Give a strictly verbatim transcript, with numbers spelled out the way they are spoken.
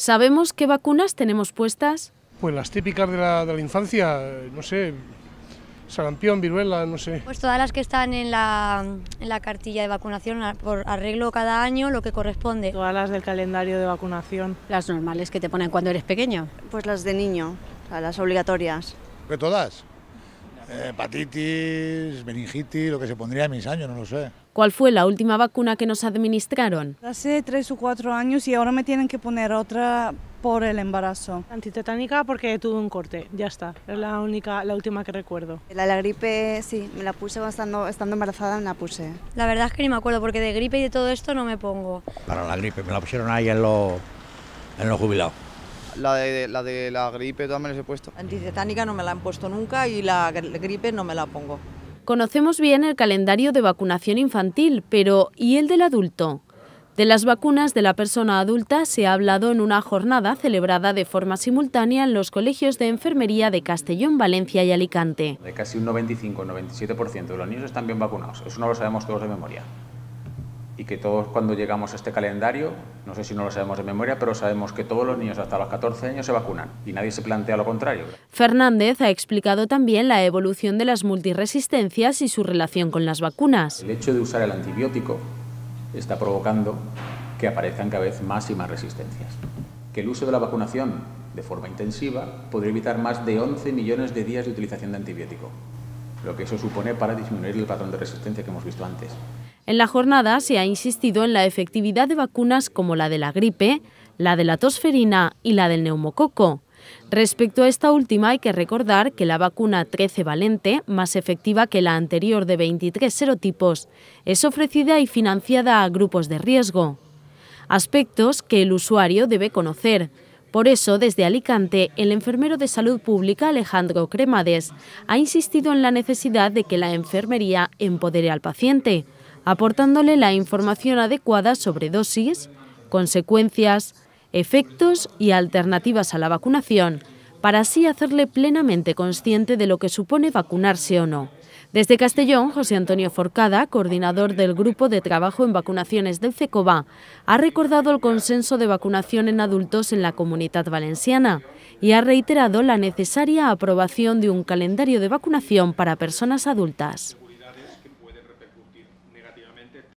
¿Sabemos qué vacunas tenemos puestas? Pues las típicas de la, de la infancia, no sé, sarampión, viruela, no sé. Pues todas las que están en la, en la cartilla de vacunación por arreglo cada año, lo que corresponde. Todas las del calendario de vacunación. Las normales que te ponen cuando eres pequeño. Pues las de niño, las obligatorias. ¿Que todas? Eh, hepatitis, meningitis, lo que se pondría en mis años, no lo sé. ¿Cuál fue la última vacuna que nos administraron? Hace tres o cuatro años y ahora me tienen que poner otra por el embarazo. Antitetánica porque tuve un corte, ya está, es la única, la última que recuerdo. La, la gripe sí, me la puse estando, estando embarazada, me la puse. La verdad es que ni me acuerdo porque de gripe y de todo esto no me pongo. Para la gripe, me la pusieron ahí en los en los jubilados. La de, la de la gripe todas me las he puesto. Antitetánica no me la han puesto nunca y la gripe no me la pongo. Conocemos bien el calendario de vacunación infantil, pero ¿y el del adulto? De las vacunas de la persona adulta se ha hablado en una jornada celebrada de forma simultánea en los colegios de enfermería de Castellón, Valencia y Alicante. De casi un noventa y cinco a noventa y siete por ciento de los niños están bien vacunados, eso no lo sabemos todos de memoria. Y que todos cuando llegamos a este calendario, no sé si no lo sabemos de memoria, pero sabemos que todos los niños hasta los catorce años se vacunan y nadie se plantea lo contrario. Fernández ha explicado también la evolución de las multirresistencias y su relación con las vacunas. El hecho de usar el antibiótico está provocando que aparezcan cada vez más y más resistencias. Que el uso de la vacunación de forma intensiva podría evitar más de once millones de días de utilización de antibiótico, lo que eso supone para disminuir el patrón de resistencia que hemos visto antes. En la jornada se ha insistido en la efectividad de vacunas como la de la gripe, la de la tosferina y la del neumococo. Respecto a esta última hay que recordar que la vacuna trece valente, más efectiva que la anterior de veintitrés serotipos, es ofrecida y financiada a grupos de riesgo. Aspectos que el usuario debe conocer. Por eso, desde Alicante, el enfermero de salud pública Alejandro Cremades ha insistido en la necesidad de que la enfermería empodere al paciente, aportándole la información adecuada sobre dosis, consecuencias, efectos y alternativas a la vacunación, para así hacerle plenamente consciente de lo que supone vacunarse o no. Desde Castellón, José Antonio Forcada, coordinador del Grupo de Trabajo en Vacunaciones del CECOVA, ha recordado el consenso de vacunación en adultos en la Comunidad Valenciana y ha reiterado la necesaria aprobación de un calendario de vacunación para personas adultas.